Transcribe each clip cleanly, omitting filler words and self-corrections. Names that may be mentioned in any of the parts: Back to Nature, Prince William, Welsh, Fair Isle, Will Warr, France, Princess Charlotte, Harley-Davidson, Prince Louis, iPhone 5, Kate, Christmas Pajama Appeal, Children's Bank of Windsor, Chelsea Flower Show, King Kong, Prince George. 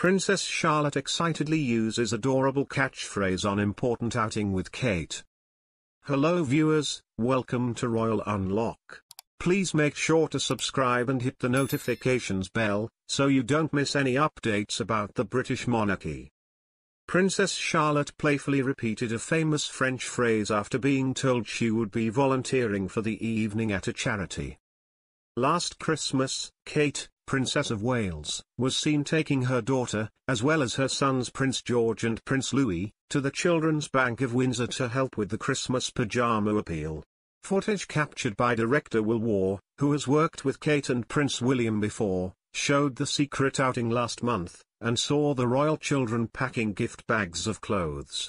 Princess Charlotte excitedly uses adorable catchphrase on important outing with Kate. Hello viewers, welcome to Royal Unlock. Please make sure to subscribe and hit the notifications bell, so you don't miss any updates about the British monarchy. Princess Charlotte playfully repeated a famous French phrase after being told she would be volunteering for the evening at a charity. Last Christmas, Kate, Princess of Wales, was seen taking her daughter, as well as her sons Prince George and Prince Louis, to the Children's Bank of Windsor to help with the Christmas pyjama appeal. Footage captured by director Will Warr, who has worked with Kate and Prince William before, showed the secret outing last month, and saw the royal children packing gift bags of clothes.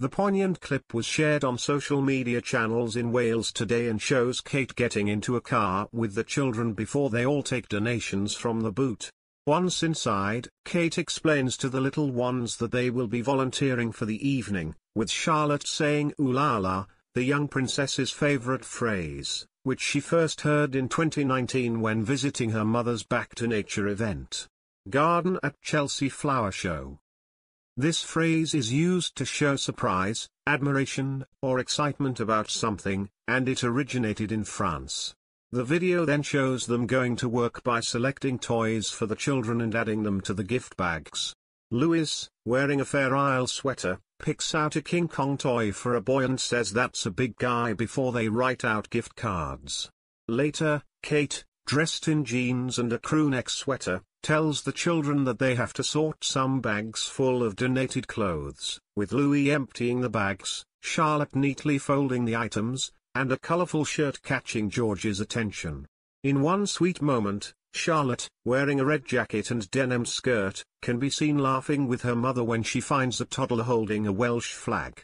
The poignant clip was shared on social media channels in Wales today and shows Kate getting into a car with the children before they all take donations from the boot. Once inside, Kate explains to the little ones that they will be volunteering for the evening, with Charlotte saying "ooh la la," the young princess's favourite phrase, which she first heard in 2019 when visiting her mother's Back to Nature Garden at Chelsea Flower Show. This phrase is used to show surprise, admiration, or excitement about something, and it originated in France. The video then shows them going to work by selecting toys for the children and adding them to the gift bags. Louis, wearing a Fair Isle sweater, picks out a King Kong toy for a boy and says that's a big guy before they write out gift cards. Later, Kate, dressed in jeans and a crewneck sweater, tells the children that they have to sort some bags full of donated clothes, with Louis emptying the bags, Charlotte neatly folding the items, and a colourful shirt catching George's attention. In one sweet moment, Charlotte, wearing a red jacket and denim skirt, can be seen laughing with her mother when she finds a toddler holding a Welsh flag.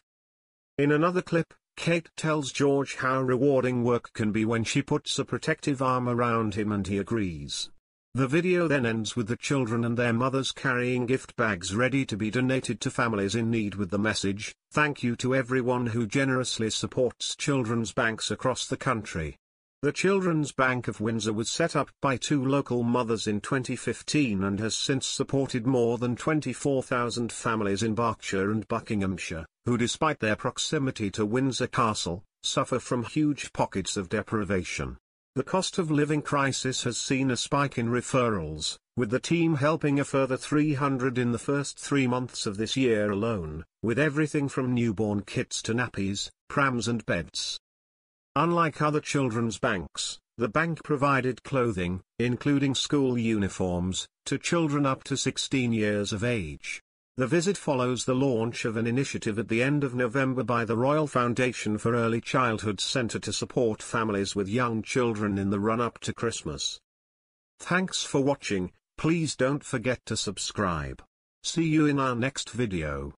In another clip, Kate tells George how rewarding work can be when she puts a protective arm around him and he agrees. The video then ends with the children and their mothers carrying gift bags ready to be donated to families in need with the message, "Thank you to everyone who generously supports children's banks across the country." The Children's Bank of Windsor was set up by two local mothers in 2015 and has since supported more than 24,000 families in Berkshire and Buckinghamshire, who despite their proximity to Windsor Castle, suffer from huge pockets of deprivation. The cost of living crisis has seen a spike in referrals, with the team helping a further 300 in the first 3 months of this year alone, with everything from newborn kits to nappies, prams and beds. Unlike other children's banks, the bank provided clothing, including school uniforms, to children up to 16 years of age. The visit follows the launch of an initiative at the end of November by the Royal Foundation for Early Childhood Centre to support families with young children in the run-up to Christmas. Thanks for watching, please don't forget to subscribe. See you in our next video.